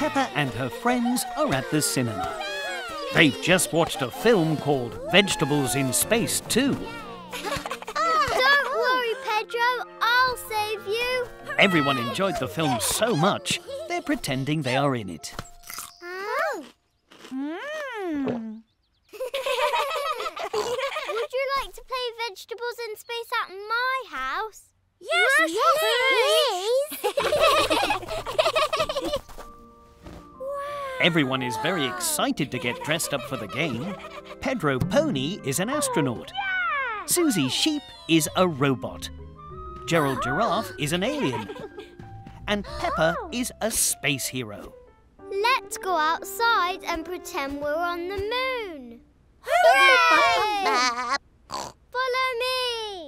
Peppa and her friends are at the cinema. They've just watched a film called Vegetables in Space 2. Don't worry, Pedro. I'll save you. Everyone enjoyed the film so much, they're pretending they are in it. Oh. Mm. Would you like to play Vegetables in Space at my house? Yes, please. Everyone is very excited to get dressed up for the game. Pedro Pony is an astronaut. Yeah. Susie Sheep is a robot. Gerald Giraffe is an alien. And Peppa is a space hero. Let's go outside and pretend we're on the moon. Hooray! Follow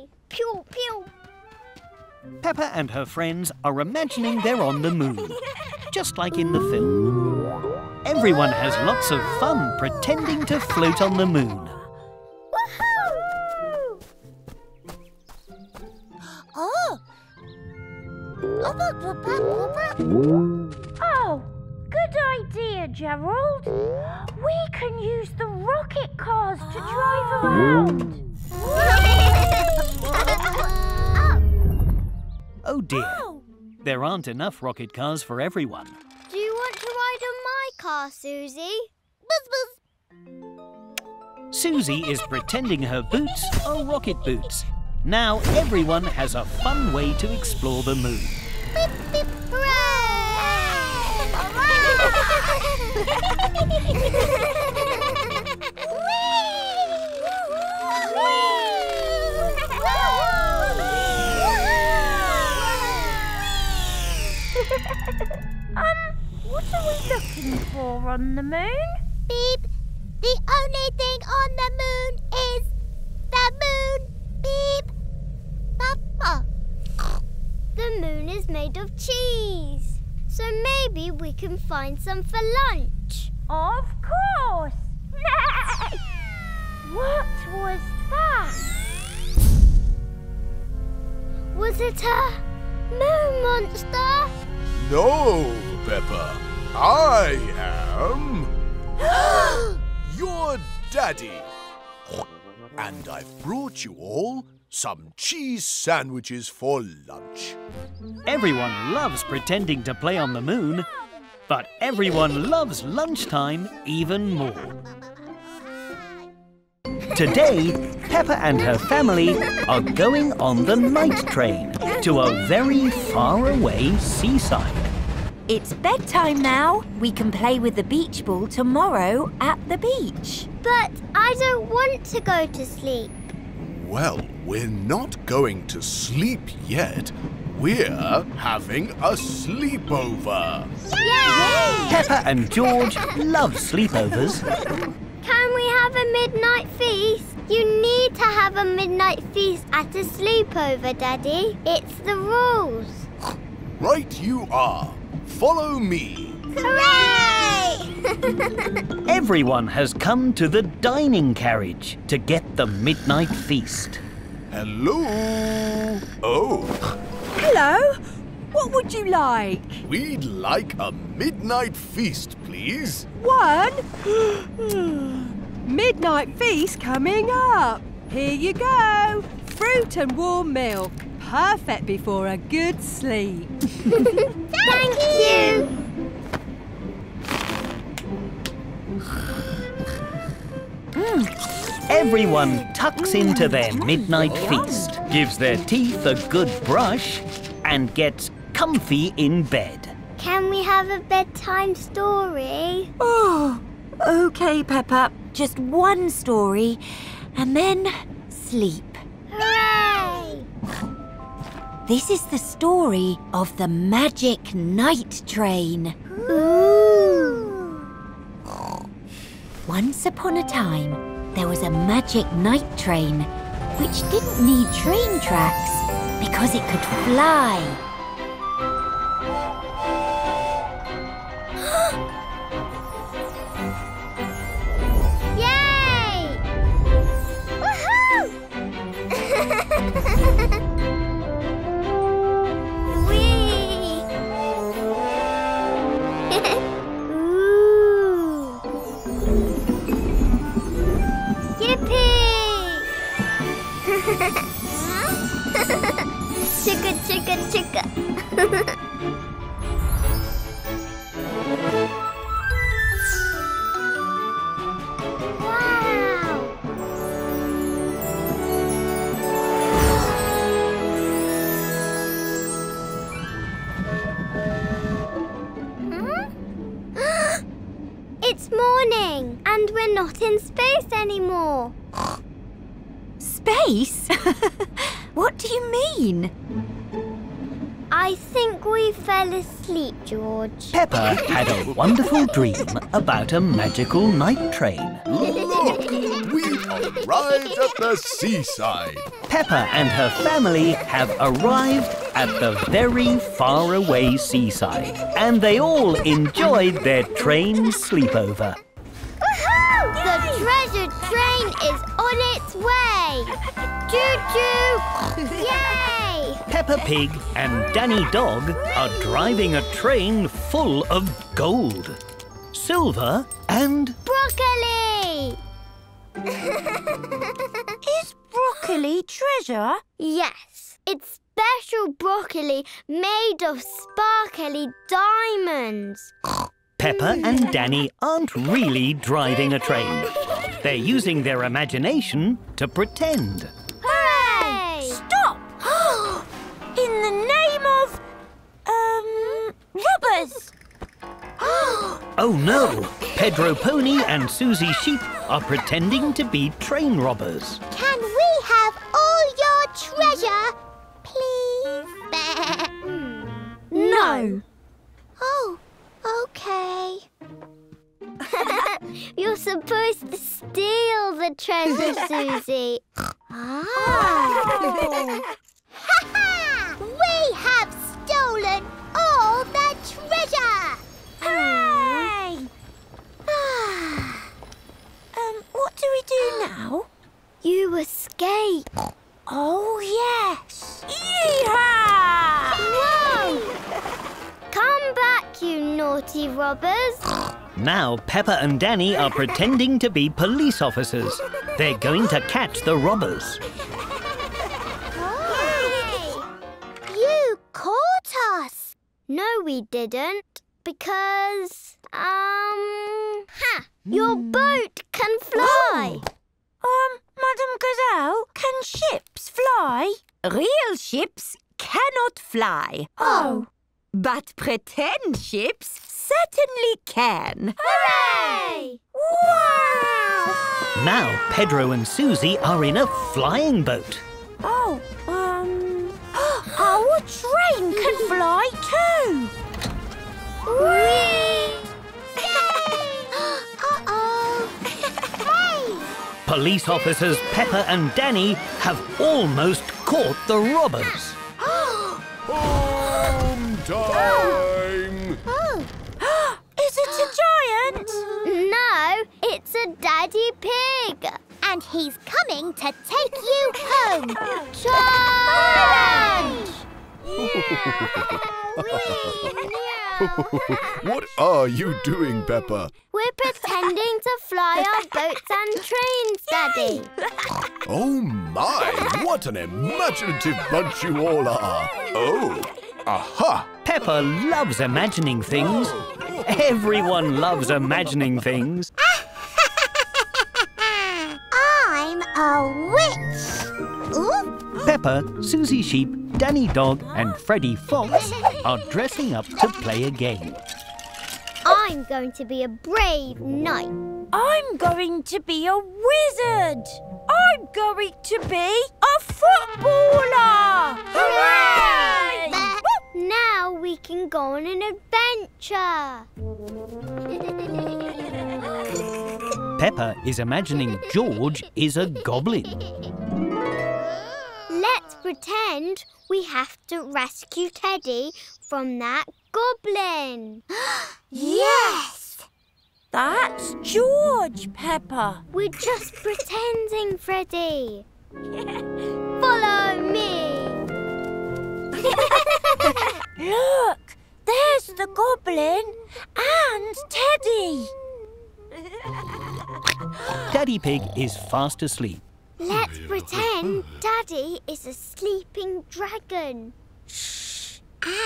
me. Pew, pew. Peppa and her friends are imagining they're on the moon, just like in the film. Everyone has lots of fun pretending to float on the moon. Woohoo! Oh! Oh, good idea, Gerald. We can use the rocket cars to drive around. Oh dear, there aren't enough rocket cars for everyone. Do you want to ride on my car, Susie? Buzz, buzz. Susie is pretending her boots are rocket boots. Now everyone has a fun way to explore the moon. Beep, beep, hooray! What are we looking for on the moon? Beep. The only thing on the moon is the moon. Beep. Papa. The moon is made of cheese. So maybe we can find some for lunch. Of course. What was that? Was it a moon monster? No, Peppa. I am your daddy. And I've brought you all some cheese sandwiches for lunch. Everyone loves pretending to play on the moon, but everyone loves lunchtime even more. Today, Peppa and her family are going on the night train to a very faraway seaside. It's bedtime now. We can play with the beach ball tomorrow at the beach. But I don't want to go to sleep. Well, we're not going to sleep yet. We're having a sleepover. Yay! Peppa and George love sleepovers. Can we have a midnight feast? You need to have a midnight feast at a sleepover, Daddy. It's the rules. Right you are. Follow me. Hooray! Everyone has come to the dining carriage to get the midnight feast. Hello. Oh. Hello. What would you like? We'd like a midnight feast, please. Midnight feast coming up. Here you go. Fruit and warm milk. Perfect before a good sleep. Thank you. Everyone tucks into their midnight feast, gives their teeth a good brush, and gets comfy in bed. Can we have a bedtime story? Oh, OK, Peppa. Just one story, and then sleep. Hooray! This is the story of the magic night train. Ooh! Once upon a time, there was a magic night train which didn't need train tracks because it could fly. Wee! morning, and we're not in space anymore. Space? What do you mean? I think we fell asleep, George. Peppa had a wonderful dream about a magical night train. Look, we've arrived at the seaside. Peppa and her family have arrived at the very faraway seaside, and they all enjoyed their train sleepover. Woohoo! The treasure train is on its way. Choo-choo! Yay! Peppa Pig and Danny Dog are driving a train full of gold, silver and... broccoli! Is broccoli treasure? Yes, it's special broccoli made of sparkly diamonds. Peppa and Danny aren't really driving a train. They're using their imagination to pretend. Hooray! Stop! In the name of... robbers! Oh no! Pedro Pony and Susie Sheep are pretending to be train robbers. Can we have all your treasure? Please? No. Oh, okay. You're supposed to steal the treasure, Susie. Oh. Ha-ha! We have stolen all the treasure! Hooray! What do we do now? You escape. Oh, yes. Yee-haw! Whoa! Come back, you naughty robbers. Now Peppa and Danny are pretending to be police officers. They're going to catch the robbers. Oh. You caught us. No, we didn't. Because, your boat can fly. Oh. Madame Gazelle, can ships fly? Real ships cannot fly. Oh. But pretend ships certainly can. Hooray! Wow! Now Pedro and Susie are in a flying boat. Oh, our train can fly too. Whee! Police officers Peppa and Danny have almost caught the robbers. Home time! Oh. Is it a giant? No, it's a daddy pig. And he's coming to take you home. Challenge! What are you doing, Peppa? We're pretending to fly our boats and trains, Daddy. Oh my, what an imaginative bunch you all are. Oh, aha! Peppa loves imagining things. Everyone loves imagining things. I'm a witch. Ooh. Peppa, Susie Sheep, Danny Dog and Freddy Fox are dressing up to play a game. I'm going to be a brave knight. I'm going to be a wizard. I'm going to be a footballer. Hooray! But now we can go on an adventure. Peppa is imagining George is a goblin. Let's pretend we have to rescue Teddy from that goblin. Yes! That's George, Peppa. We're just pretending, Freddy. Follow me. Look, there's the goblin and Teddy. Daddy Pig is fast asleep. Let's pretend Daddy is a sleeping dragon. Shh!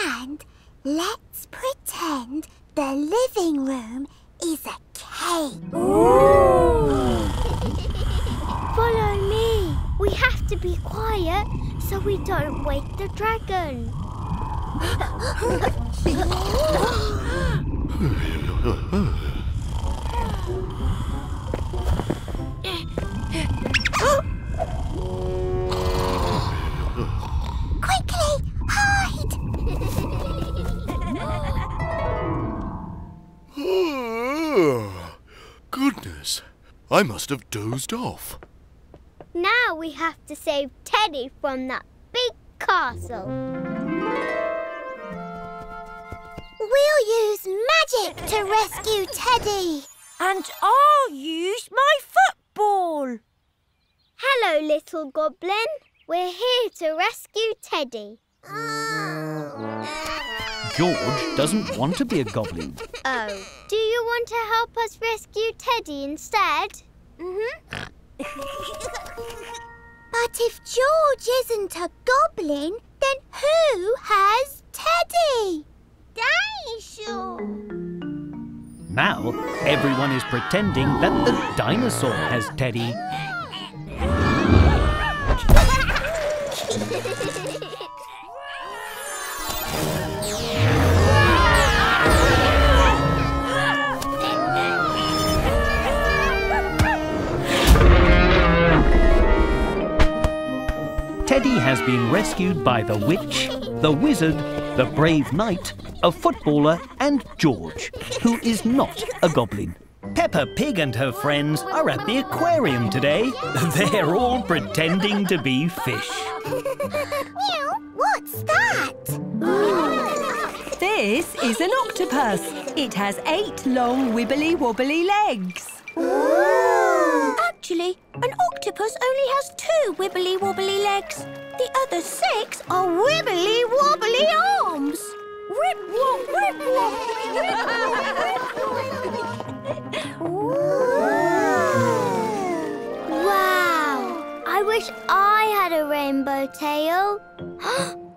And let's pretend the living room is a cave. Ooh. Follow me. We have to be quiet so we don't wake the dragon. Oh, goodness, I must have dozed off. Now we have to save Teddy from that big castle. We'll use magic to rescue Teddy. And I'll use my football. Hello, little goblin. We're here to rescue Teddy. George doesn't want to be a goblin. Oh, do you want to help us rescue Teddy instead? Mm-hmm. But if George isn't a goblin, then who has Teddy? Dinosaur! Now everyone is pretending that the dinosaur has Teddy. Teddy has been rescued by the witch, the wizard, the brave knight, a footballer and George, who is not a goblin. Peppa Pig and her friends are at the aquarium today. They're all pretending to be fish. Mew, what's that? This is an octopus. It has 8 long wibbly-wobbly legs. Ooh. Actually, an octopus only has 2 wibbly-wobbly legs. The other 6 are wibbly-wobbly arms. Rip-wop, rip-wop, rip-wop, rip-wop. Wow! I wish I had a rainbow tail.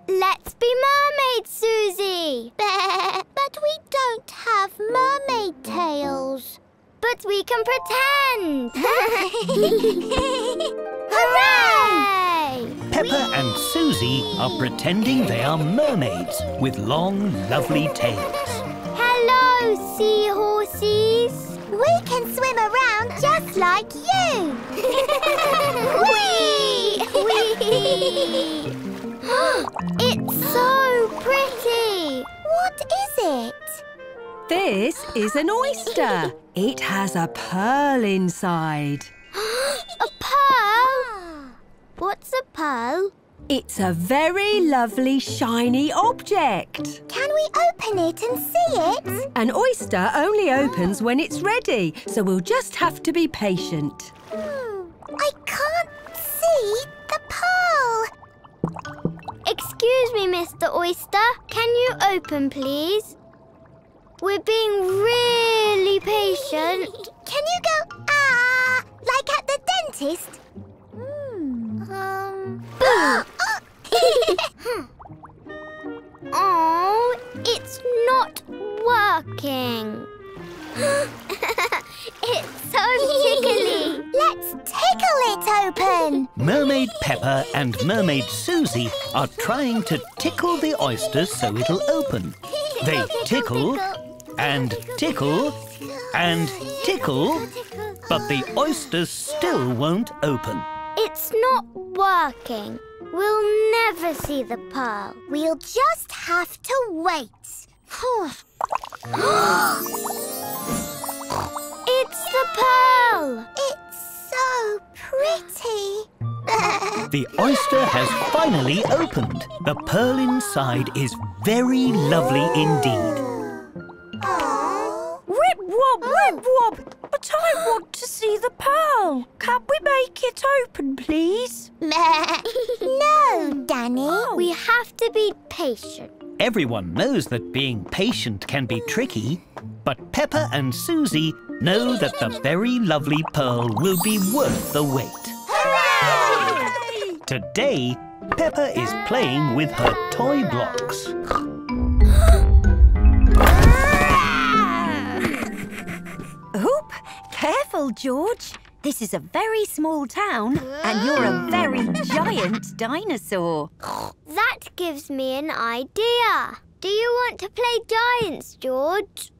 Let's be mermaids, Susie! But we don't have mermaid tails. But we can pretend! Hooray! Peppa and Susie are pretending they are mermaids with long, lovely tails. Hello, seahorses! We can swim around just like you! Whee! Whee! It's so pretty! What is it? This is an oyster. It has a pearl inside. A pearl? What's a pearl? It's a very lovely, shiny object. Can we open it and see it? An oyster only opens when it's ready, so we'll just have to be patient. I can't see the pearl. Excuse me, Mr. Oyster. Can you open, please? We're being really patient. Can you go, ah, like at the dentist? Oh, it's not working. It's so tickly. Let's tickle it open. Mermaid Peppa and Mermaid Susie are trying to tickle the oyster so it'll open. They tickle and tickle and tickle, but the oyster still won't open. It's not working. We'll never see the pearl. We'll just have to wait. It's the pearl! It's so pretty. The oyster has finally opened. The pearl inside is very lovely indeed. Rip-wop, rip-wop! But I want to see the pearl. Can we make it open, please? No, Danny. Oh. We have to be patient. Everyone knows that being patient can be tricky, but Peppa and Susie know that the very lovely pearl will be worth the wait. Hooray! Today, Peppa is playing with her toy blocks. Oop! Careful, George. This is a very small town, and you're a very giant dinosaur. That gives me an idea. Do you want to play giants, George?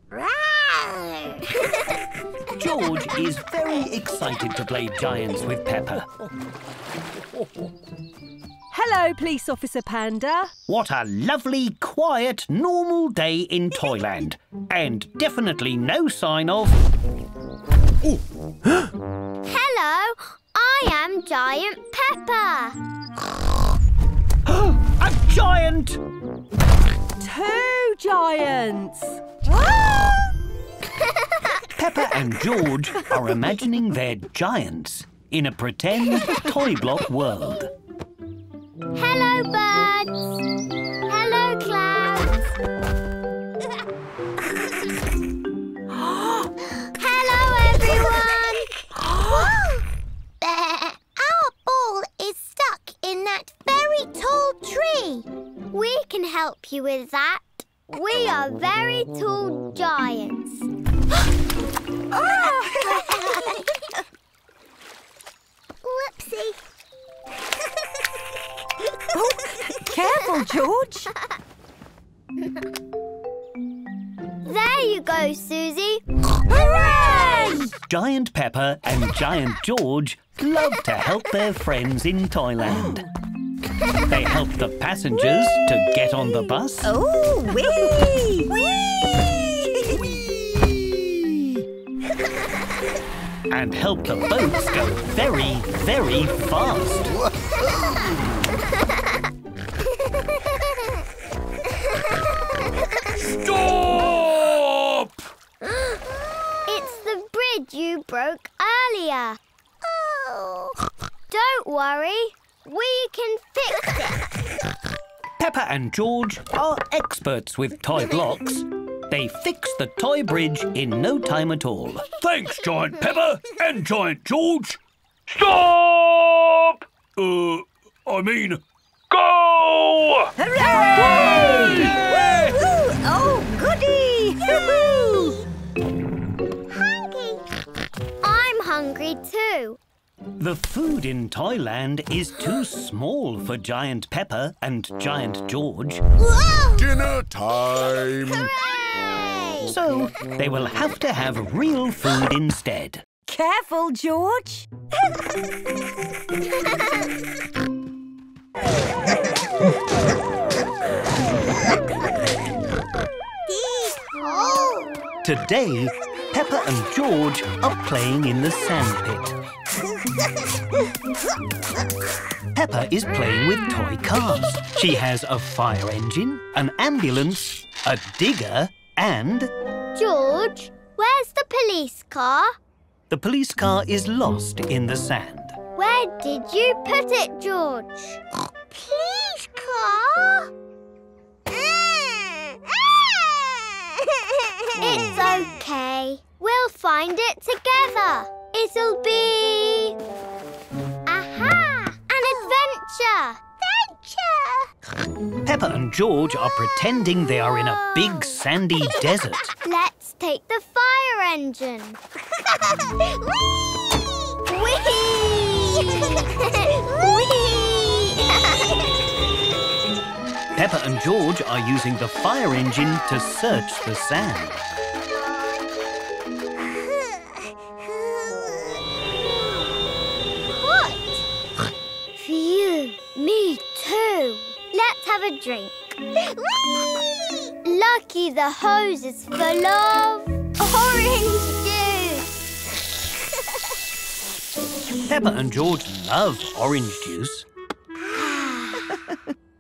George is very excited to play giants with Peppa. Hello, Police Officer Panda. What a lovely, quiet, normal day in Toyland. And definitely no sign of... Oh. Hello, I am Giant Peppa. A giant! Two giants! Peppa and George are imagining they're giants in a pretend toy block world. Hello, birds. Hello, clouds. Hello, everyone. Our ball is stuck in that very tall tree. We can help you with that. We are very tall giants. Oh! Whoopsie. Oh, careful, George. There you go, Susie. Hooray! Giant Peppa and Giant George love to help their friends in Toyland. They help the passengers to get on the bus. Oh, wee! Wee! Wee! And help the boats go very, very fast. Stop! It's the bridge you broke earlier. Oh! Don't worry, we can fix it. Peppa and George are experts with toy blocks. They fix the toy bridge in no time at all. Thanks, Giant Peppa and Giant George. Stop! I mean, go! Hooray! Yay! Woo-hoo! Oh, goody! Hoo-hoo! Hungry! I'm hungry too. The food in Toyland is too small for Giant Peppa and Giant George. Whoa! Dinner time! Hooray! So they will have to have real food instead. Careful, George! Today, Peppa and George are playing in the sandpit. Peppa is playing with toy cars. She has a fire engine, an ambulance, a digger and... George, where's the police car? The police car is lost in the sand. Where did you put it, George? Please, car. It's okay. We'll find it together. It'll be... Aha! An adventure! Adventure! Peppa and George are pretending they are in a big sandy desert. Let's take the fire engine. Whee! Whee! Whee! Peppa and George are using the fire engine to search the sand. What? Phew, me too. Let's have a drink. Whee! Lucky the hose is full of orange juice. Peppa and George love orange juice.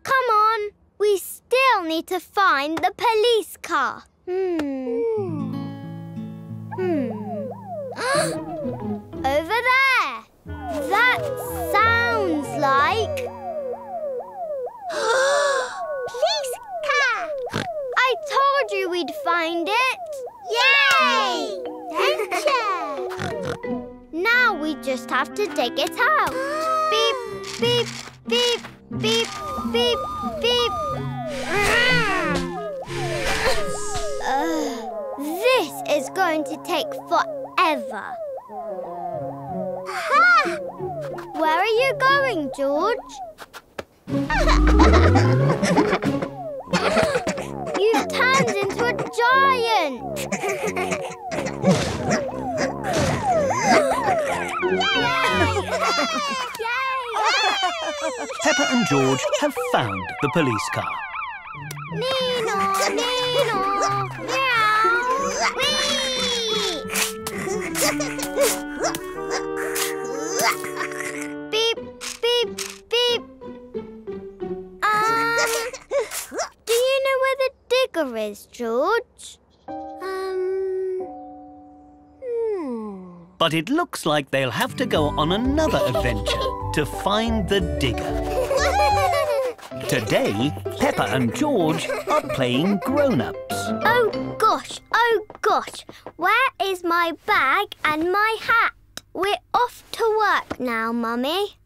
Come on, we still need to find the police car. Over there. That sounds like... Police car! I told you we'd find it. Yay! Adventure! Now we just have to take it out. Beep, beep, beep, beep, beep, beep. This is going to take forever. Aha! Where are you going, George? You've turned into a giant! Yay! Yay! Peppa and George have found the police car. Nino! Nino! Meow! Whee! Beep! Beep! Beep! Do you know where the digger is, George? But it looks like they'll have to go on another adventure to find the digger. Today, Peppa and George are playing grown-ups. Oh, gosh, where is my bag and my hat? We're off to work now, Mummy.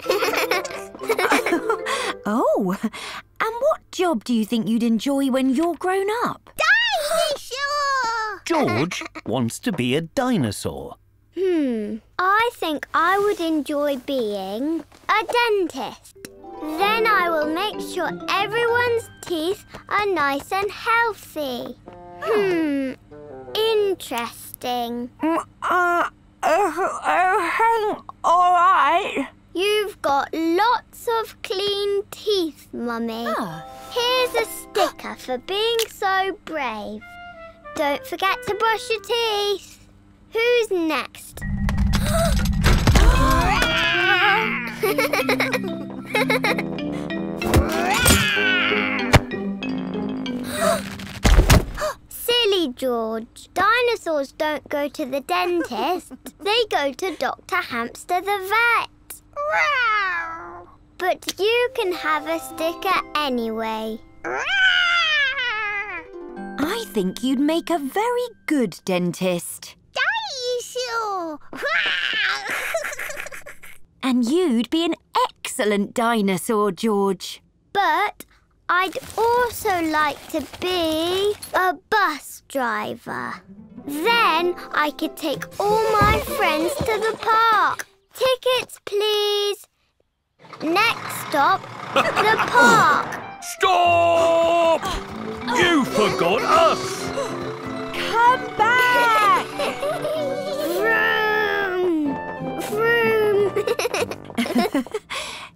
Oh, and what job do you think you'd enjoy when you're grown up? Dinosaur! George wants to be a dinosaur. I think I would enjoy being a dentist. Then I will make sure everyone's teeth are nice and healthy. Interesting. All right. You've got lots of clean teeth, Mummy. Here's a sticker for being so brave. Don't forget to brush your teeth. Who's next? Silly George. Dinosaurs don't go to the dentist. They go to Dr. Hamster the vet. But you can have a sticker anyway. I think you'd make a very good dentist. And you'd be an excellent dinosaur, George. But I'd also like to be a bus driver. Then I could take all my friends to the park. Tickets, please. Next stop, the park. Stop! You forgot us! Come back!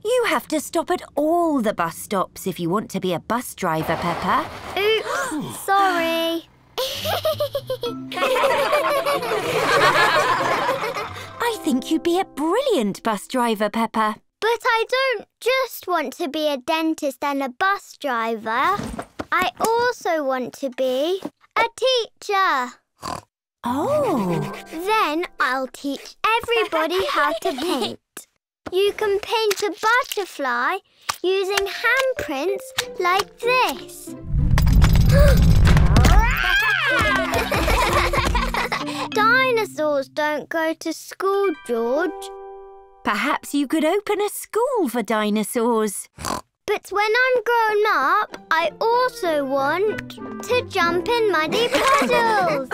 You have to stop at all the bus stops if you want to be a bus driver, Peppa. Oops, sorry. I think you'd be a brilliant bus driver, Peppa. But I don't just want to be a dentist and a bus driver. I also want to be a teacher. Oh. Then I'll teach everybody how to paint. You can paint a butterfly using handprints like this. Dinosaurs don't go to school, George. Perhaps you could open a school for dinosaurs. But when I'm grown up, I also want to jump in muddy puddles.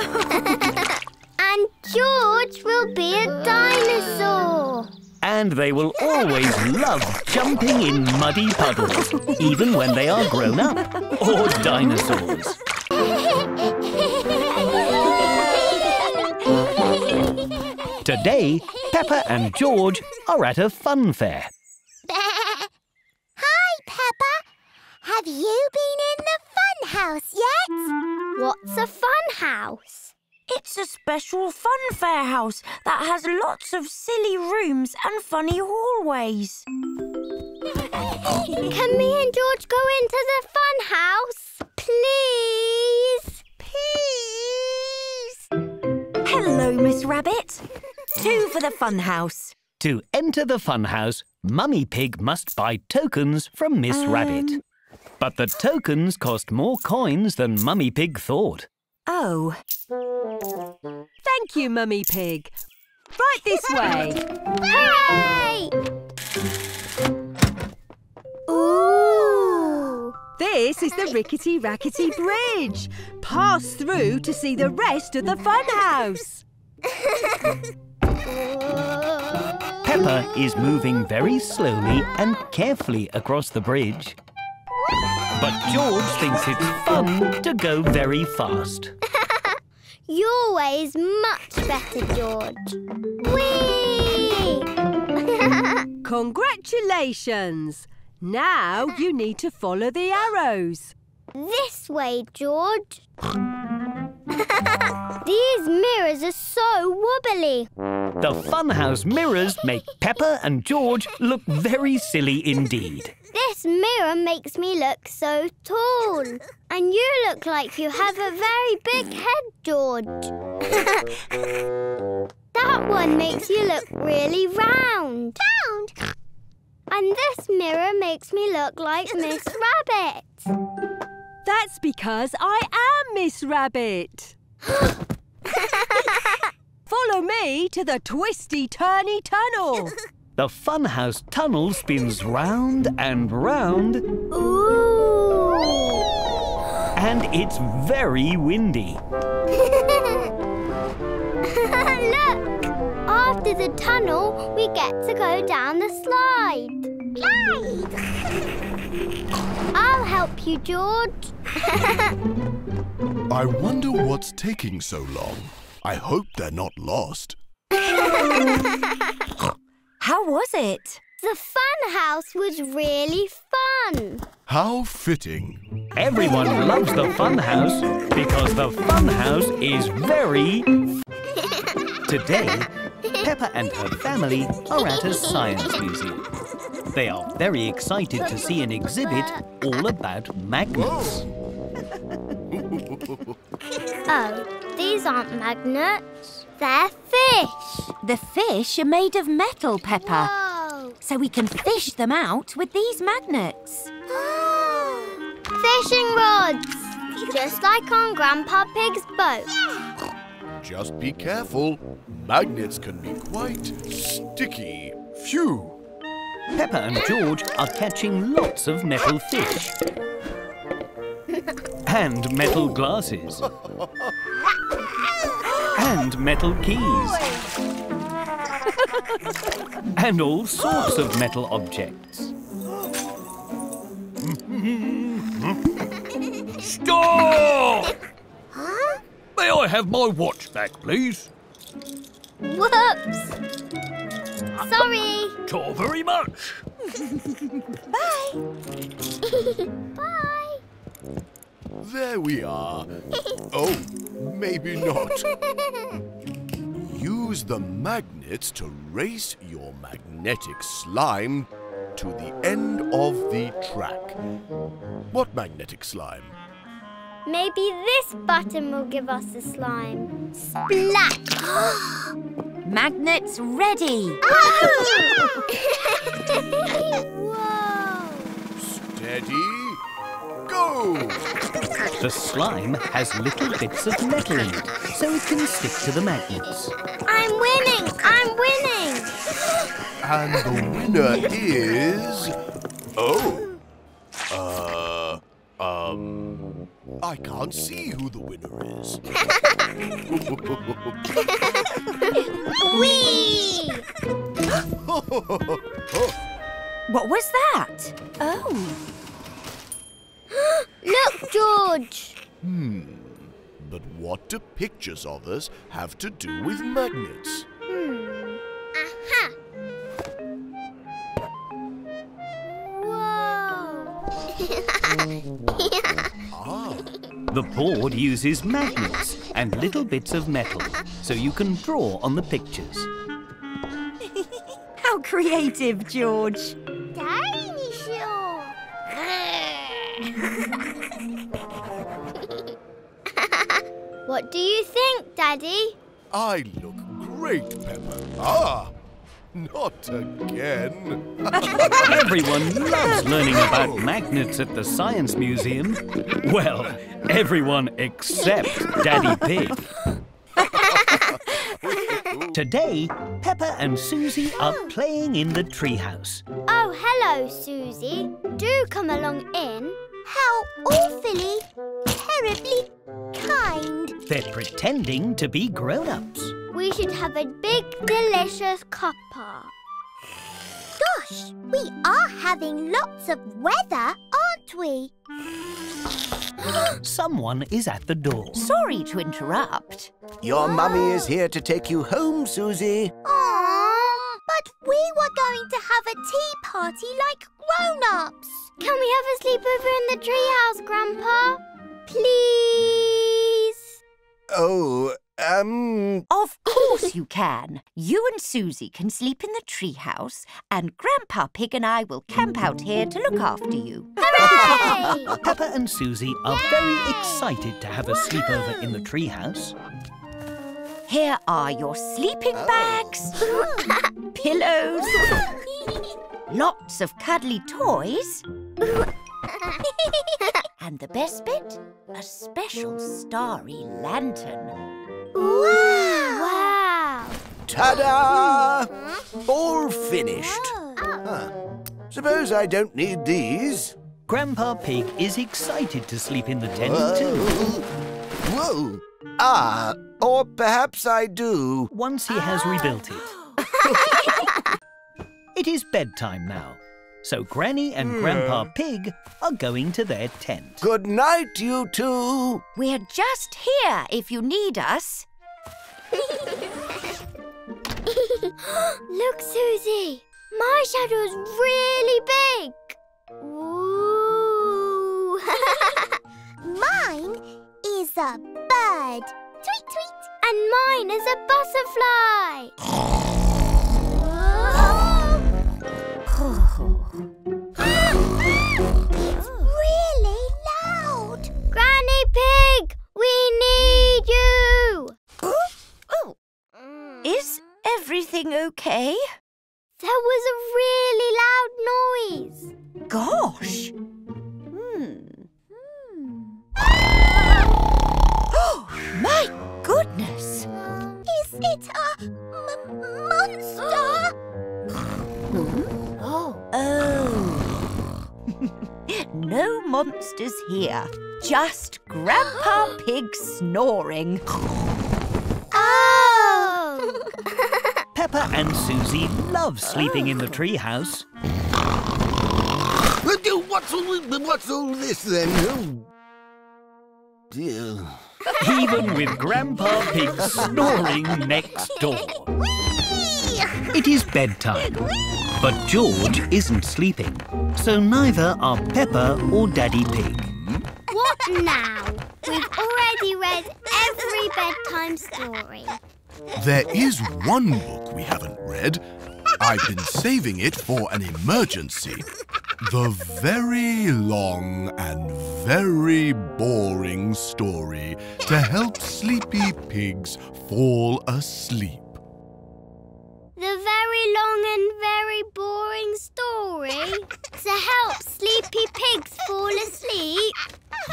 And George will be a dinosaur. And they will always love jumping in muddy puddles, even when they are grown up or dinosaurs. Today, Peppa and George are at a fun fair. Hi, Peppa. Have you been in the fun house yet? What's a fun house? It's a special fun fair house that has lots of silly rooms and funny hallways. Can me and George go into the fun house? Please? Please? Hello, Miss Rabbit. 2 for the fun house. To enter the fun house, Mummy Pig must buy tokens from Miss Rabbit. But the tokens cost more coins than Mummy Pig thought. Oh. Thank you, Mummy Pig. Right this way. Hooray! Ooh! This is the Rickety Rackety Bridge. Pass through to see the rest of the fun house. Peppa is moving very slowly and carefully across the bridge. But George thinks it's fun to go very fast. Your way is much better, George. Whee! Congratulations! Now you need to follow the arrows. This way, George. These mirrors are so wobbly. The funhouse mirrors make Peppa and George look very silly indeed. This mirror makes me look so tall. And you look like you have a very big head, George. That one makes you look really round. Round? And this mirror makes me look like Miss Rabbit. That's because I am Miss Rabbit. Follow me to the twisty-turny tunnel. The funhouse tunnel spins round and round. Ooh! And it's very windy. Look! After the tunnel, we get to go down the slide. Slide! I'll help you, George. I wonder what's taking so long. I hope they're not lost. How was it? The fun house was really fun. How fitting. Everyone loves the fun house because the fun house is very... Today, Peppa and her family are at a science museum. They are very excited to see an exhibit all about magnets. Oh, these aren't magnets. They're fish. The fish are made of metal, Peppa. Whoa. So we can fish them out with these magnets. Fishing rods. Just like on Grandpa Pig's boat. Yeah. Just be careful. Magnets can be quite sticky. Phew. Peppa and George are catching lots of metal fish. And metal glasses. And metal keys. And all sorts of metal objects. Stop! Huh? May I have my watch back, please? Whoops! Sorry. Not very much. Bye. Bye. There we are. Oh, maybe not. Use the magnets to race your magnetic slime to the end of the track. What magnetic slime? Maybe this button will give us the slime. Splat! Magnets ready! Oh, yeah! Whoa! Steady. The slime has little bits of metal in it, so it can stick to the magnets. I'm winning! I'm winning! And the winner is... Oh! I can't see who the winner is. Whee! What was that? Oh! Look, George! But what do pictures of us have to do with magnets? Aha! Whoa! Ah. The board uses magnets and little bits of metal, so you can draw on the pictures. How creative, George! What do you think, Daddy? I look great, Peppa. Ah, not again. Everyone loves learning about magnets at the Science Museum. Well, everyone except Daddy Pig. Today, Peppa and Susie are playing in the treehouse. Oh, hello, Susie. Do come along in. How awfully, terribly kind. They're pretending to be grown-ups. We should have a big, delicious cuppa. gosh! We are having lots of weather, aren't we? Someone is at the door. Sorry to interrupt. Your mummy is here to take you home, Susie. Aww, but we were going to have a tea party like grown-ups. Can we have a sleepover in the treehouse, Grandpa? Please? Oh, Of course you can. You and Susie can sleep in the treehouse, and Grandpa Pig and I will camp out here to look after you. Hooray! Peppa and Susie are very excited to have a sleepover in the treehouse. Here are your sleeping bags, pillows, lots of cuddly toys, and the best bit, a special starry lantern. Wow! Ta-da! All finished. Suppose I don't need these. Grandpa Pig is excited to sleep in the tent too. Whoa! Ah, or perhaps I do. Once he has rebuilt it. It is bedtime now, so Granny and Grandpa Pig are going to their tent. Good night, you two. We're just here if you need us. Look, Susie. My shadow's really big. Ooh. Mine is a bird. Tweet, tweet. And mine is a butterfly. It's really loud. Granny Pig, we need you. Oh. Is everything okay? There was a really loud noise. Gosh. Oh, my goodness. Is it a monster? Oh. No monsters here. Just Grandpa Pig snoring. Oh! Peppa and Susie love sleeping in the treehouse. What's all this then? Oh, dear. Even with Grandpa Pig snoring next door. Whee! It is bedtime. Whee! But George isn't sleeping, so neither are Peppa or Daddy Pig. What now? We've already read every bedtime story. There is one book we haven't read. I've been saving it for an emergency. The very long and very boring story to help sleepy pigs fall asleep. The very long and very boring story to help sleepy pigs fall asleep.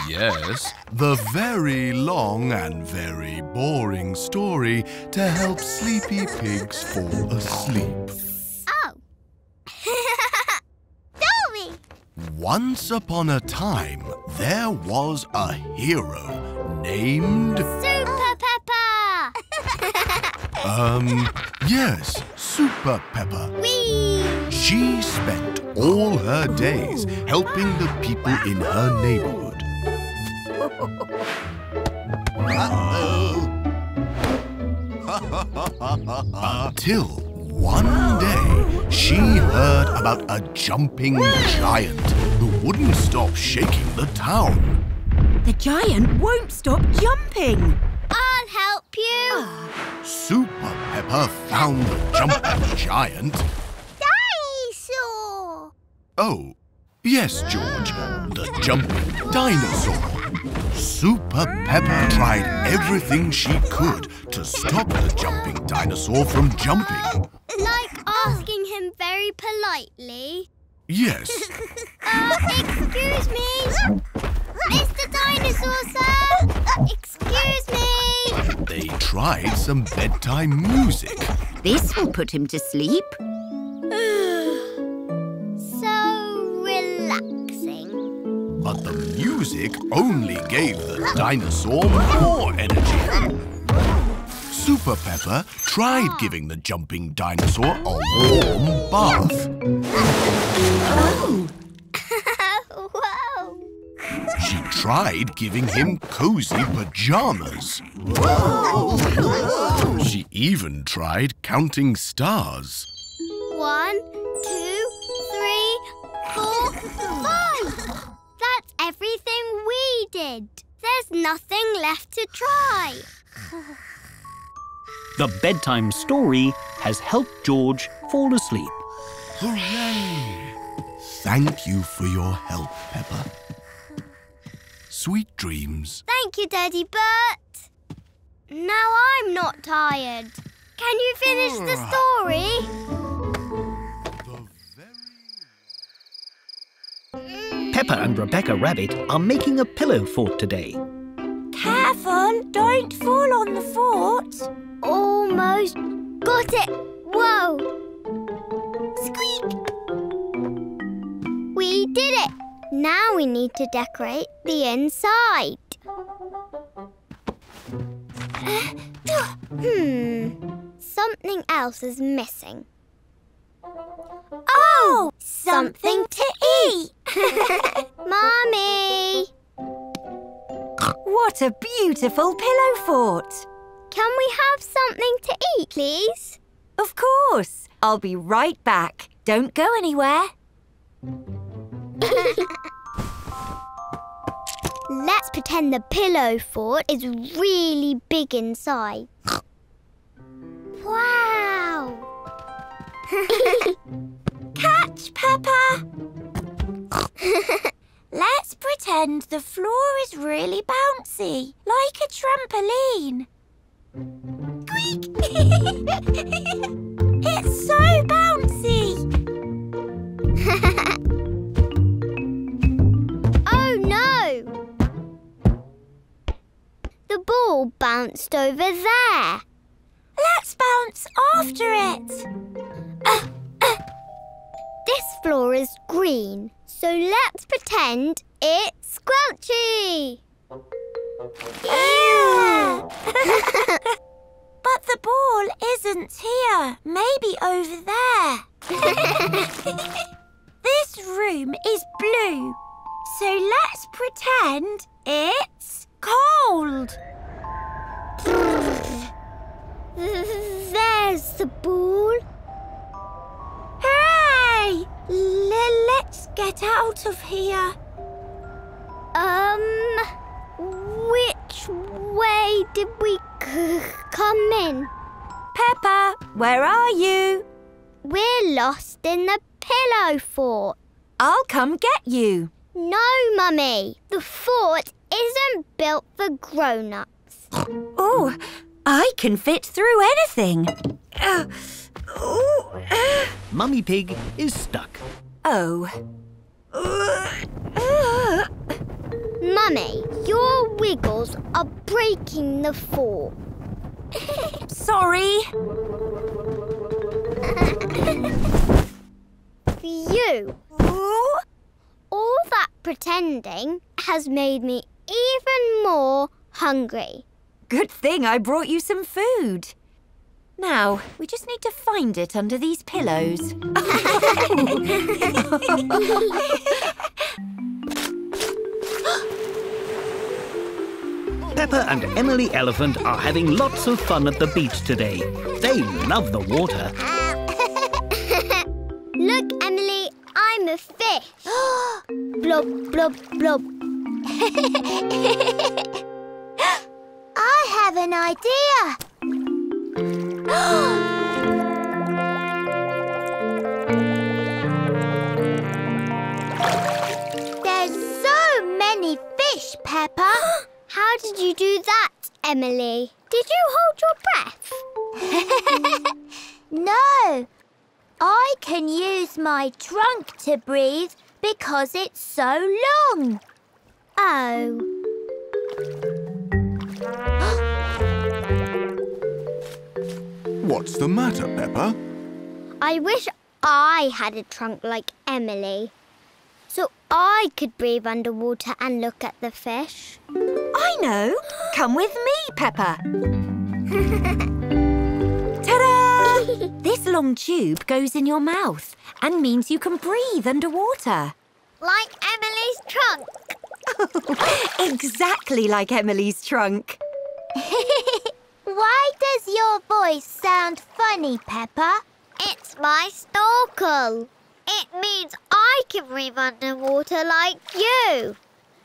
Yes, the very long and very boring story to help sleepy pigs fall asleep. Oh. Story! Once upon a time, there was a hero named... Super Peppa! Yes, Super Peppa. Whee! She spent all her days helping the people in her neighborhood. Until one day, she heard about a jumping giant who wouldn't stop shaking the town. The giant won't stop jumping. I'll help you. Super Peppa found the jumping giant. Dinosaur! Oh, yes, George, the jumping dinosaur. Super Peppa tried everything she could to stop the jumping dinosaur from jumping. Like asking him very politely. Yes. Excuse me. Mr. Dinosaur, sir. Excuse me. They tried some bedtime music. This will put him to sleep. So relaxing. But the music only gave the dinosaur more energy. Super Peppa Pepper tried giving the jumping dinosaur a warm bath. Oh! Whoa! She tried giving him cozy pajamas. Whoa! She even tried counting stars. 1, 2, 3, 4, 5! That's everything we did. There's nothing left to try. The bedtime story has helped George fall asleep. Hooray! Thank you for your help, Peppa. Sweet dreams. Thank you, Daddy Bert. Now I'm not tired. Can you finish the story? Peppa and Rebecca Rabbit are making a pillow fort today. Careful, don't fall on the fort. Almost got it. Whoa! Squeak! We did it. Now we need to decorate the inside. Something else is missing. Oh! Something to eat! Mummy! What a beautiful pillow fort! Can we have something to eat, please? Of course! I'll be right back. Don't go anywhere. Let's pretend the pillow fort is really big inside. Wow! Catch, Peppa! Let's pretend the floor is really bouncy, like a trampoline. Squeak! It's so bouncy! Oh no! The ball bounced over there. Let's bounce after it. This floor is green, so let's pretend it's squelchy. Ew! But the ball isn't here. Maybe over there. This room is blue, so let's pretend it's cold. There's the ball. Hooray! Let's get out of here. Which way did we come in? Peppa, where are you? We're lost in the pillow fort. I'll come get you. No, Mummy. The fort isn't built for grown-ups. Oh, I can fit through anything. Mummy Pig is stuck. Oh. Mummy, your wiggles are breaking the fort. Sorry. Phew. All that pretending has made me even more hungry. Good thing I brought you some food. Now, we just need to find it under these pillows. Peppa and Emily Elephant are having lots of fun at the beach today. They love the water. Look, Emily, I'm a fish. Blob, blob, blob. I have an idea. There's so many fish, Peppa. How did you do that, Emily? Did you hold your breath? No. I can use my trunk to breathe because it's so long. Oh. What's the matter, Peppa? I wish I had a trunk like Emily, so I could breathe underwater and look at the fish. I know. Come with me, Peppa. Ta-da! This long tube goes in your mouth and means you can breathe underwater. Like Emily's trunk. Exactly like Emily's trunk. Why does your voice sound funny, Peppa? It's my snorkel. It means I can breathe underwater like you.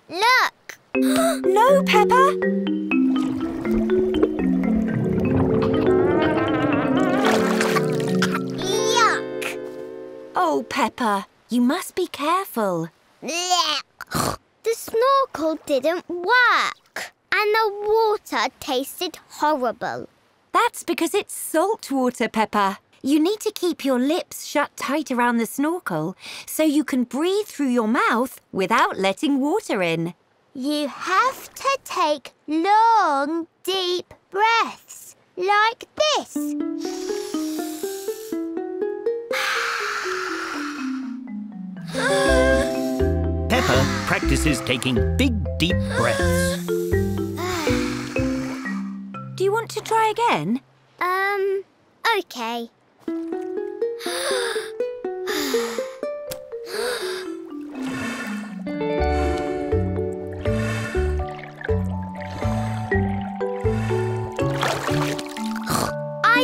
Look! No, Peppa! Yuck! Oh, Peppa, you must be careful. The snorkel didn't work, and the water tasted horrible. That's because it's salt water, Peppa. You need to keep your lips shut tight around the snorkel so you can breathe through your mouth without letting water in. You have to take long, deep breaths, like this. Peppa practices taking big, deep breaths. Do you want to try again? Okay. I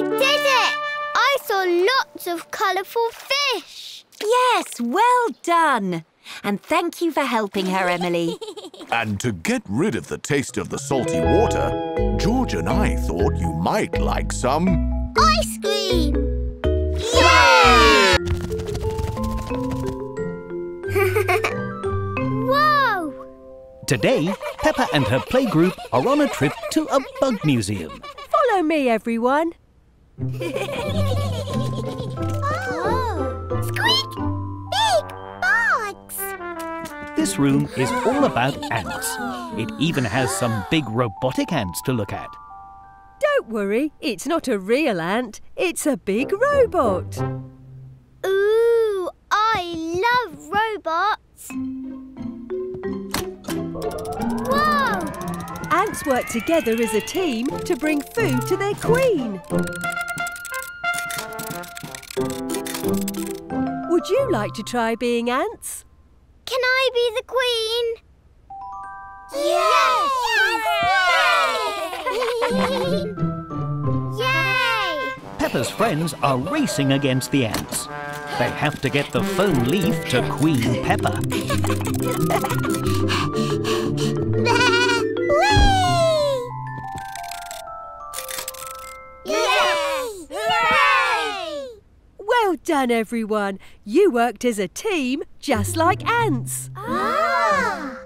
did it! I saw lots of colourful fish. Yes, well done. And thank you for helping her, Emily. And to get rid of the taste of the salty water, George and I thought you might like some... ice cream! Yay! Whoa! Today, Peppa and her playgroup are on a trip to a bug museum. Follow me, everyone. Oh. Squeak! Big bugs! This room is all about ants. It even has some big robotic ants to look at. Don't worry, it's not a real ant, it's a big robot. Ooh, I love robots. Whoa! Ants work together as a team to bring food to their queen. Would you like to try being ants? Can I be the queen? Yes! Yes! Yay! Peppa's friends are racing against the ants. They have to get the foam leaf to Queen Peppa. Whee! Yes! Hooray! Well done, everyone. You worked as a team just like ants. Ah!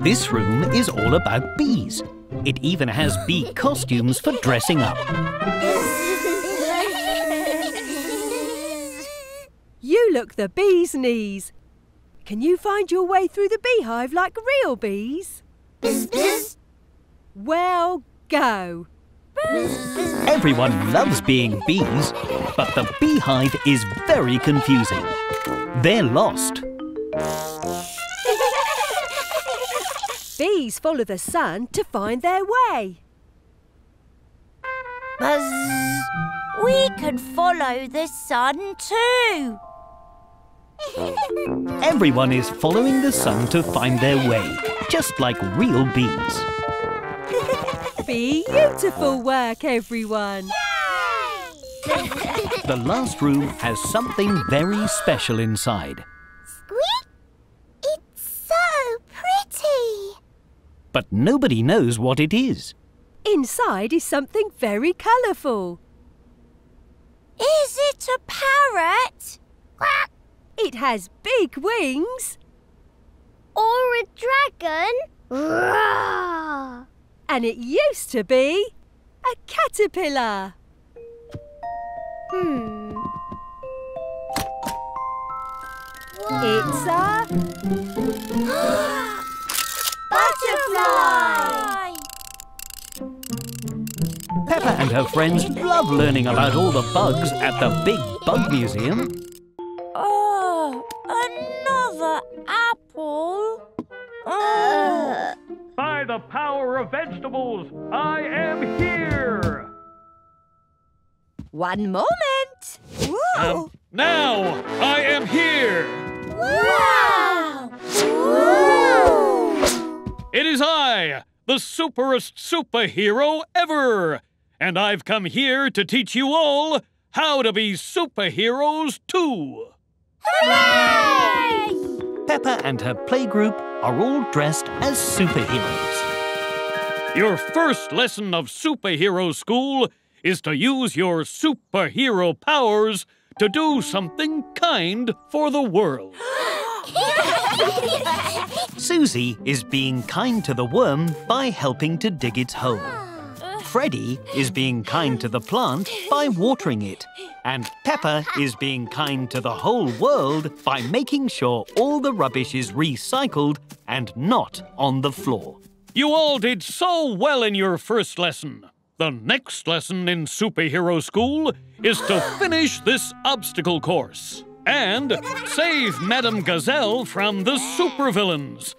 This room is all about bees. It even has bee costumes for dressing up. You look the bee's knees. Can you find your way through the beehive like real bees? Buzz, buzz. Well, go. Buzz, buzz. Everyone loves being bees, but the beehive is very confusing. They're lost. Bees follow the sun to find their way. Buzz! We could follow the sun too. Everyone is following the sun to find their way, just like real bees. Beautiful work, everyone! Yay! The last room has something very special inside. Squeak! It's so pretty! But nobody knows what it is. Inside is something very colourful. Is it a parrot? Quack! It has big wings. Or a dragon. Roar! And it used to be a caterpillar. It's a... butterfly! Peppa and her friends love learning about all the bugs at the Big Bug Museum. Oh, another apple. Paul? Oh. By the power of vegetables, I am here! One moment! Whoa! Now, I am here! Wow! Whoa! It is I, the superest superhero ever! And I've come here to teach you all how to be superheroes too! Hooray! Peppa and her playgroup are all dressed as superheroes. Your first lesson of superhero school is to use your superhero powers to do something kind for the world. Susie is being kind to the worm by helping to dig its hole. Freddy is being kind to the plant by watering it. And Peppa is being kind to the whole world by making sure all the rubbish is recycled and not on the floor. You all did so well in your first lesson. The next lesson in superhero school is to finish this obstacle course and save Madame Gazelle from the supervillains.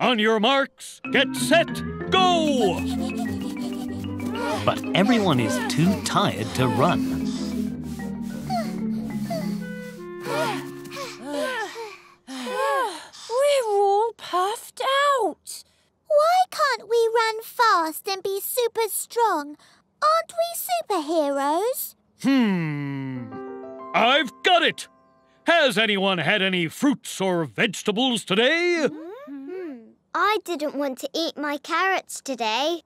On your marks, get set, go! But everyone is too tired to run. We're all puffed out. Why can't we run fast and be super strong? Aren't we superheroes? I've got it! Has anyone had any fruits or vegetables today? I didn't want to eat my carrots today.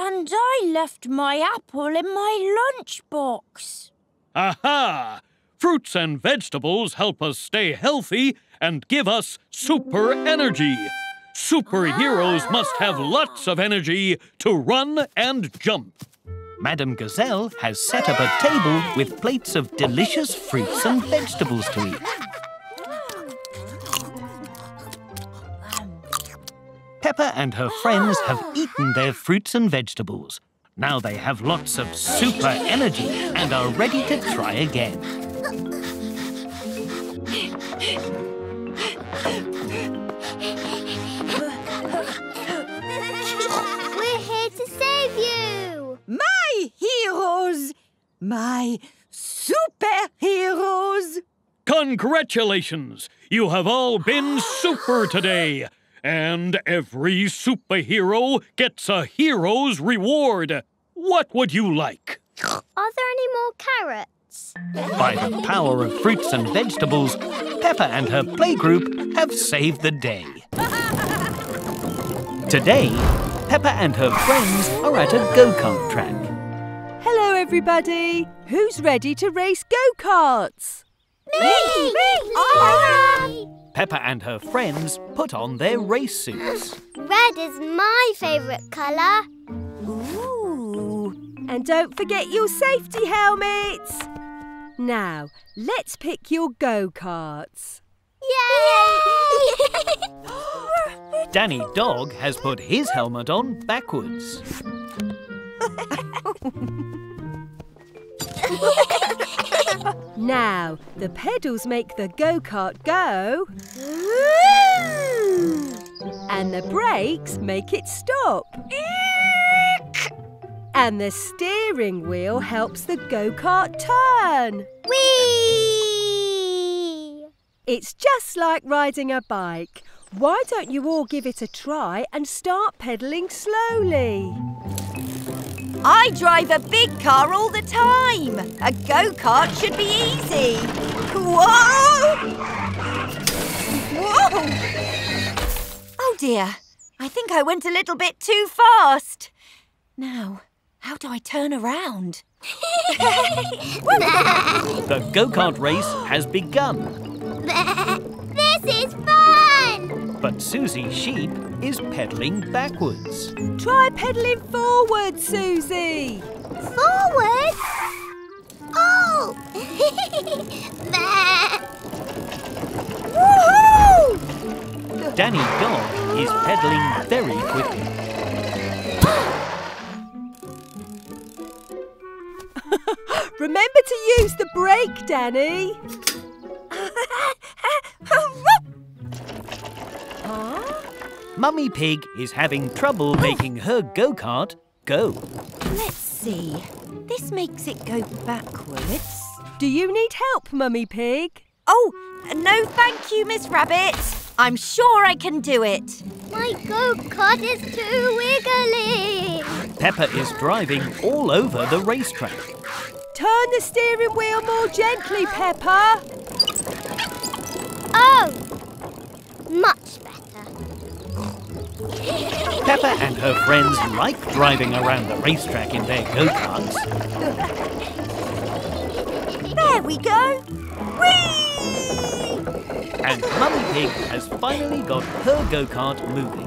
And I left my apple in my lunchbox. Aha! Fruits and vegetables help us stay healthy and give us super energy. Superheroes must have lots of energy to run and jump. Madame Gazelle has set up a table with plates of delicious fruits and vegetables to eat. Peppa and her friends have eaten their fruits and vegetables. Now they have lots of super energy and are ready to try again. Heroes! My superheroes! Congratulations! You have all been super today. And every superhero gets a hero's reward. What would you like? Are there any more carrots? By the power of fruits and vegetables, Peppa and her playgroup have saved the day. Today, Peppa and her friends are at a go-kart track. Hello, everybody. Who's ready to race go-karts? Me! Me! Peppa and her friends put on their race suits. Red is my favourite colour. Ooh. And don't forget your safety helmets. Now, let's pick your go-karts. Yay! Danny Dog has put his helmet on backwards. Now, the pedals make the go-kart go. Woo! And the brakes make it stop. Eek! And the steering wheel helps the go-kart turn. Whee! It's just like riding a bike. Why don't you all give it a try and start pedalling slowly? I drive a big car all the time. A go-kart should be easy. Whoa! Whoa! Oh dear, I think I went a little bit too fast. Now, how do I turn around? The go-kart race has begun. This is fun! But Susie Sheep is pedalling backwards. Try pedalling forward, Susie! Forward? Oh! Woohoo! Danny Dog is pedalling very quickly. Remember to use the brake, Danny! Mummy Pig is having trouble making her go-kart go. Let's see. This makes it go backwards. Do you need help, Mummy Pig? Oh, no thank you, Miss Rabbit. I'm sure I can do it. My go-kart is too wiggly. Peppa is driving all over the racetrack. Turn the steering wheel more gently, Peppa. Oh, much better. Peppa and her friends like driving around the racetrack in their go-karts. There we go. Whee! And Mummy Pig has finally got her go-kart moving.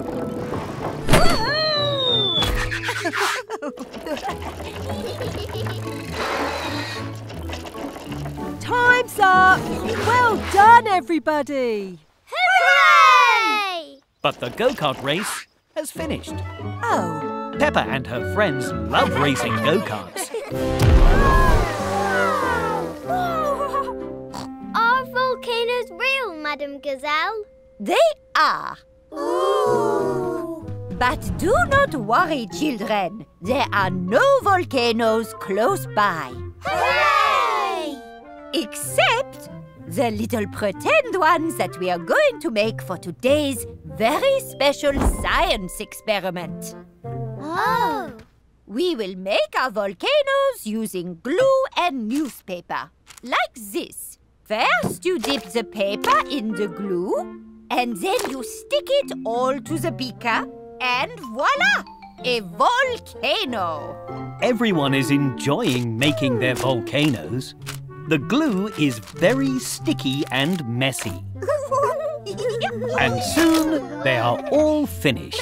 Time's up! Well done, everybody! Hooray! But the go-kart race has finished. Oh. Peppa and her friends love racing go-karts. Are volcanoes real, Madam Gazelle? They are. Ooh. But do not worry, children. There are no volcanoes close by. Hooray! Except the little pretend ones that we are going to make for today's very special science experiment. Oh! We will make our volcanoes using glue and newspaper, like this. First, you dip the paper in the glue, and then you stick it all to the beaker, and voila! A volcano! Everyone is enjoying making their volcanoes. The glue is very sticky and messy. And soon they are all finished.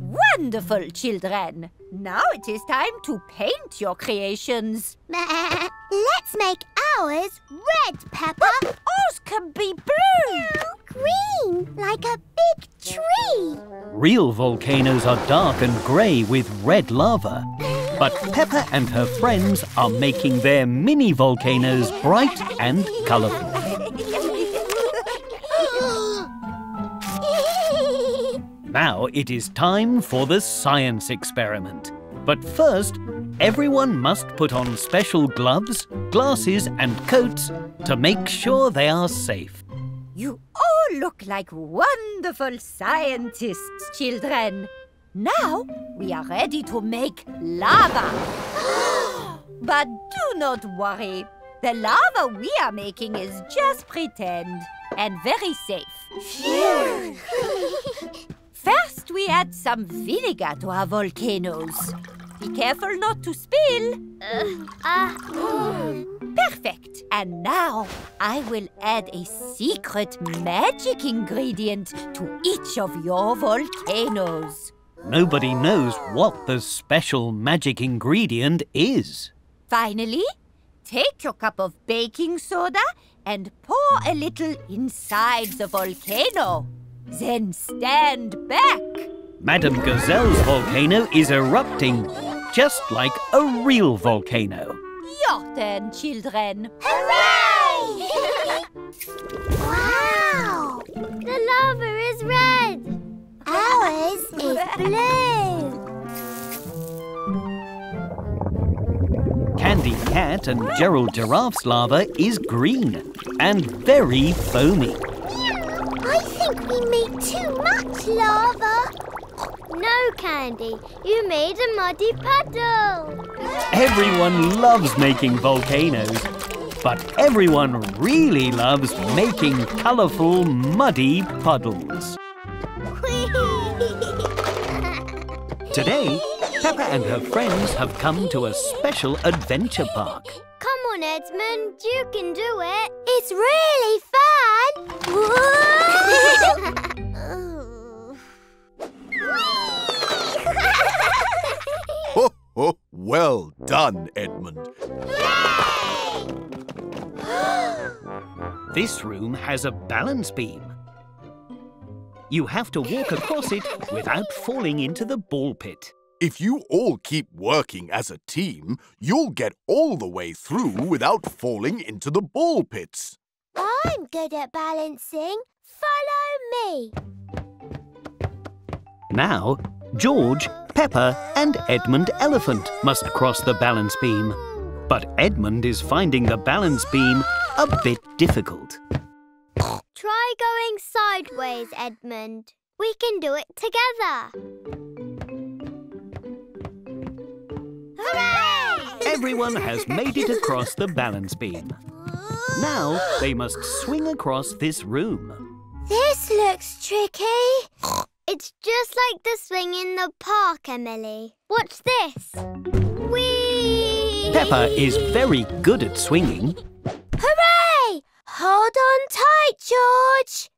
Wonderful, children. Now it is time to paint your creations. Let's make ours red, Peppa. But ours can be blue. Green, like a big tree. Real volcanoes are dark and grey with red lava. But Peppa and her friends are making their mini volcanoes bright and colourful. Now it is time for the science experiment. But first, everyone must put on special gloves, glasses and coats to make sure they are safe. You all look like wonderful scientists, children. Now we are ready to make lava. But do not worry. The lava we are making is just pretend and very safe. First, we add some vinegar to our volcanoes. Be careful not to spill. Perfect. And now, I will add a secret magic ingredient to each of your volcanoes. Nobody knows what the special magic ingredient is. Finally, take your cup of baking soda and pour a little inside the volcano. Then stand back. Madam Gazelle's volcano is erupting, just like a real volcano. Your turn, children. Hooray! Wow! The lava is red. Ours is blue. Candy Cat and Gerald Giraffe's lava is green and very foamy. I think we made too much lava. No, Candy. You made a muddy puddle. Everyone loves making volcanoes, but everyone really loves making colourful muddy puddles. Today, Peppa and her friends have come to a special adventure park. Come on, Edmund. You can do it. It's really fun. Whoa! Ho, ho, well done, Edmund. Yay! This room has a balance beam. You have to walk across it without falling into the ball pit. If you all keep working as a team, you'll get all the way through without falling into the ball pits. I'm good at balancing. Follow me. Now, George, Pepper and Edmund Elephant must cross the balance beam. But Edmund is finding the balance beam a bit difficult. Try going sideways, Edmund. We can do it together. Hooray! Everyone has made it across the balance beam. Now they must swing across this room. This looks tricky. It's just like the swing in the park, Emily. Watch this. Whee! Peppa is very good at swinging. Hooray! Hold on tight, George.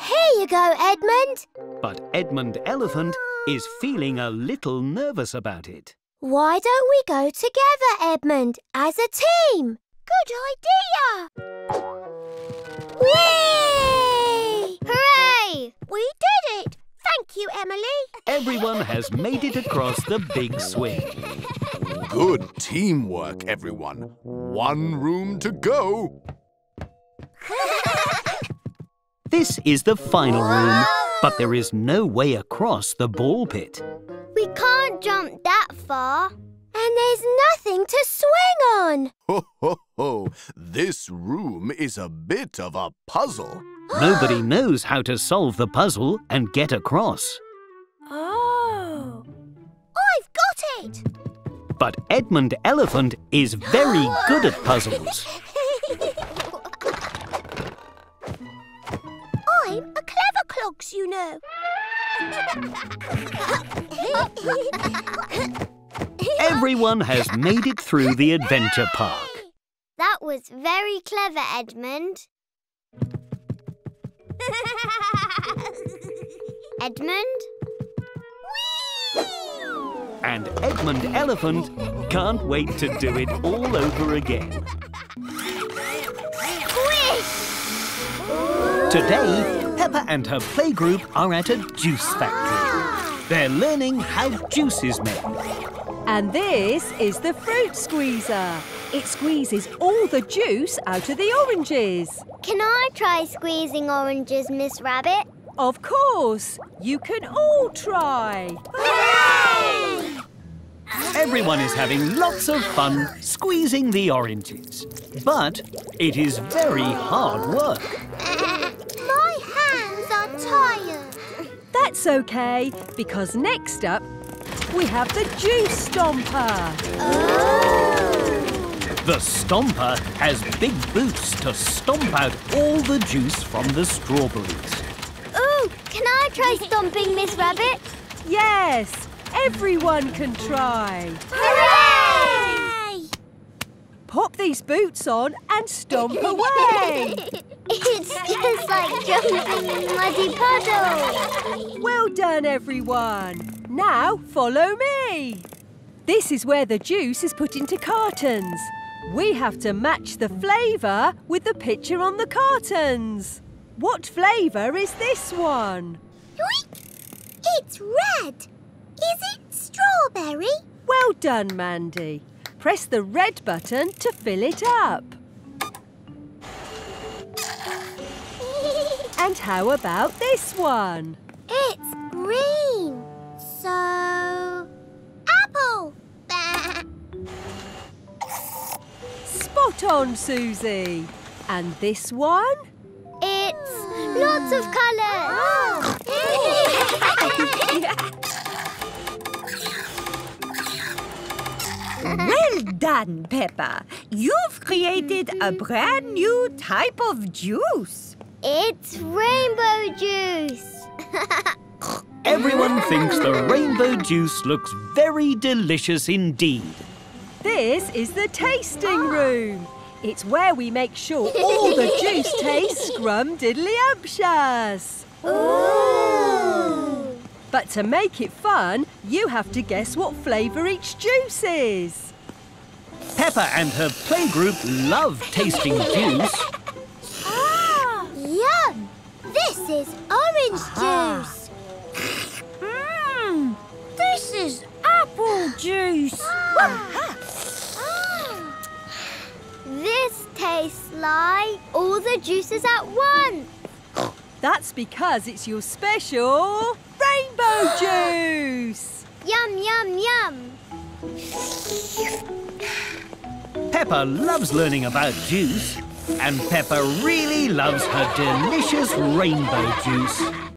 Here you go, Edmund. But Edmund Elephant is feeling a little nervous about it. Why don't we go together, Edmund, as a team? Good idea! Whee! Hooray! We did it! Thank you, Emily. Everyone has made it across the big swing. Good teamwork, everyone. One room to go. This is the final room, but there is no way across the ball pit. We can't jump that far. And there's nothing to swing on. Ho, ho, ho. This room is a bit of a puzzle. Nobody knows how to solve the puzzle and get across. Oh. I've got it! But Edmund Elephant is very good at puzzles. I'm a clever clogs, you know. Everyone has made it through the adventure park. That was very clever, Edmund. Edmund? Whee! And Edmund Elephant can't wait to do it all over again. Whee! Today, Peppa and her playgroup are at a juice factory. They're learning how juice is made. And this is the fruit squeezer. It squeezes all the juice out of the oranges. Can I try squeezing oranges, Miss Rabbit? Of course. You can all try. Hooray! Everyone is having lots of fun squeezing the oranges. But it is very hard work. My hands are tired. That's OK, because next up, we have the juice stomper. Oh. The stomper has big boots to stomp out all the juice from the strawberries. Ooh, can I try stomping, Miss Rabbit? Yes, everyone can try. Hooray! Pop these boots on and stomp away. It's just like jumping in a muddy puddle. Well done, everyone. Now, follow me. This is where the juice is put into cartons. We have to match the flavour with the picture on the cartons. What flavour is this one? It's red. Is it strawberry? Well done, Mandy. Press the red button to fill it up. And how about this one? It's green. So, apple. Spot on, Susie. And this one? It's lots of colours. Well done, Peppa. You've created a brand new type of juice. It's rainbow juice. Everyone thinks the rainbow juice looks very delicious indeed. This is the tasting room. It's where we make sure all the juice tastes scrum-diddly-umptious. Ooh! But to make it fun, you have to guess what flavour each juice is. Peppa and her playgroup love tasting juice. Ah! Yum! This is orange juice. This is apple juice. This this tastes like? All the juices at once. That's because it's your special rainbow juice. Yum, yum, yum. Peppa loves learning about juice, and Peppa really loves her delicious rainbow juice.